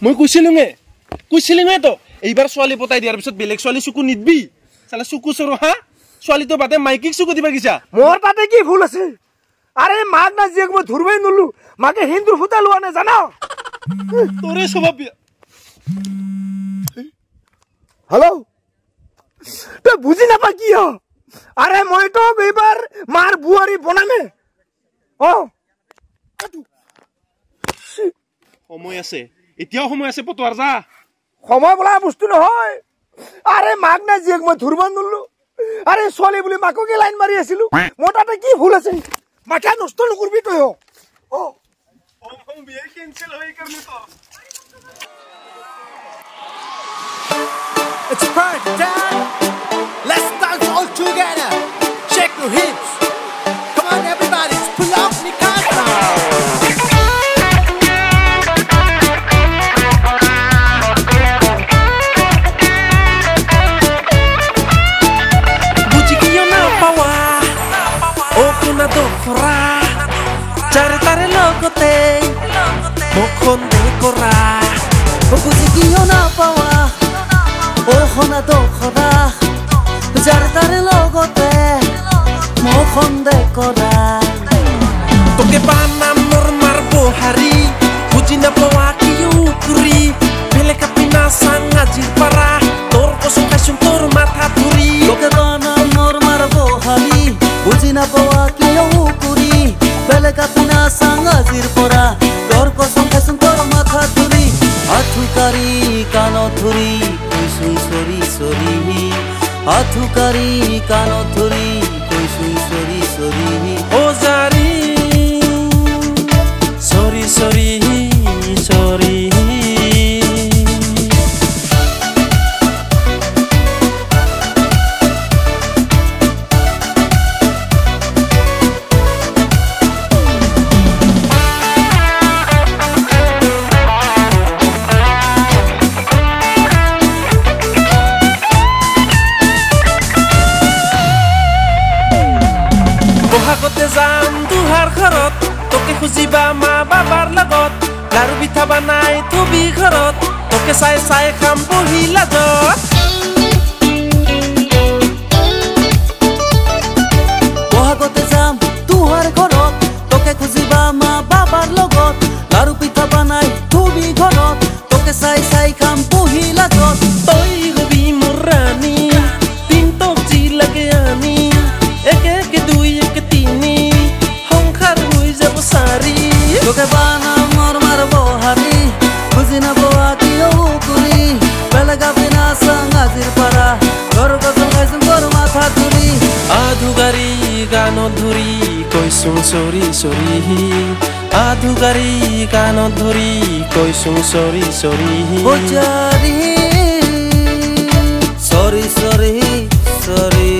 Moi kuisilunge to. Eibar swali potai diar bisot belek swali suku nidbi. Salah suku soro ha? Swali to pate maikik suku tiba kisah. Mor pate ki full sih. Are maag na jek mo dhurbain nulu. Maake hindur futa luane jana. Tore swabab. Hello. Te buji na pa ki ho. Are moi to eibar mar buari boname. Oh. Aduh. Homo ya se. Itiau homo ya se po tuarza. Homo bola bustu no hoy. Are magna jeg mo dhurban nulu. Are swali boli mako ke line mari asilu. Mota ta ki phul ase. Mata nosto lugurbi to ho. Oh. Hom biye cancel hoy karne to. It's party time. Let's dance all together. Shake your hips. Come on everybody, pull up nikata. Toke panam normal bohari, puji na powaki ukuri, beleka pinasang ngajir parah, tor kosong kasyung tor mata turi. Toke panam normal bohari, puji na powaki ukuri, beleka pinasang ngajir parah, tor kosong kasyung tor mata turi. Athu kari kano turi, kuisui sori sori, athu kari kano turi, kuisui sori sori. Ozari. Sorry, sorry. Bohagote zam tuhar kharot, toke khuziba ma babar lagot, laru bitha banai tu bi kharot, toke sai sai kham bohi lagot. Bohagote zam tuhar kharot, toke khuziba ma babar lagot, laru bitha banai tu bi kharot, toke sai sai kham bohi lagot. Toi hobi murani, tin tok ji lage ani. Toke panam normal bohari, puji na powaki ukuri, beleka pinasang ngajir parah, tor kosong kaisung tor mata turi. Adhukari kanot dhuri, koisung sori sori, adhukari kanot dhuri, koisung sori sori. Ojari, sori sori sori.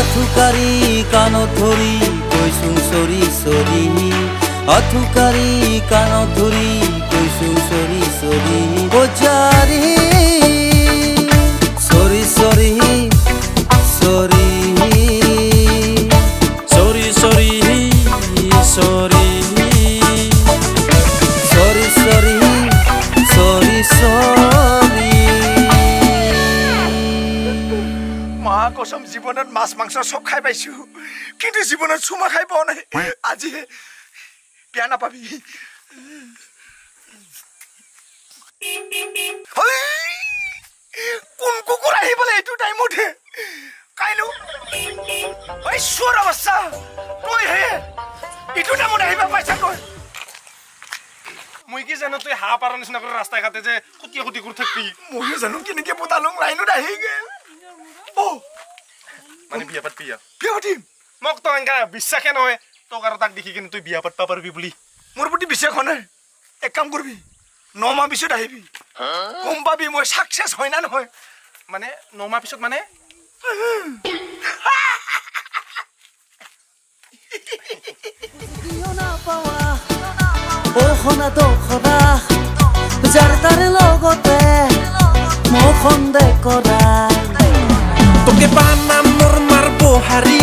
Athukari kano thuri, koisung sori sori. Athukari kano thuri, koisung sori sori. Ojari, sori sori, sori, sori sori. জীবনত মাছ মাংস সব খাই পাইছো কিন্তু জীবনত সুমা খাই পাও নাই আজি পিয়া না পাবি কোন কুকুর আহি বলে এটু টাইম উঠে কাইলু ওই সুর অবস্থা তুই হে এটু টাইম উঠে আইবা পয়সা কই মই কি জানো তুই হা পারনিস না করে রাস্তা ঘাটে যে কুটি কুটি করে থাকবি মই জানো কিনে কে পোতা লং লাইনু দাহি গেল ও মানে বিয়া পাত বিয়া বিয়া পাতি মোক তো এঙ্গা বিশ্বাস কেন হয় তো কার তাক দেখি কিনে তুই বিয়া পাতপা পারবি বলি মোর প্রতি বিশ্বাস হনে এক কাম করবি নমা পিছত আহিবি কম পাবি মই সাকসেস হয় না নহয় মানে নমা পিছত মানে ওহনা তো খোদা যার তার লগতে মোখন দে করা তোকে পানা মোর মারবো হারি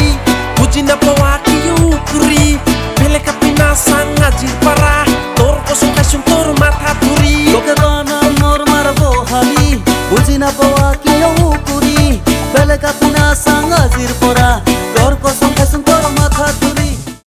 বুঝি না পাওয়া কি উকরি ফেলে কাপিনা সাঙ্গাজির পারা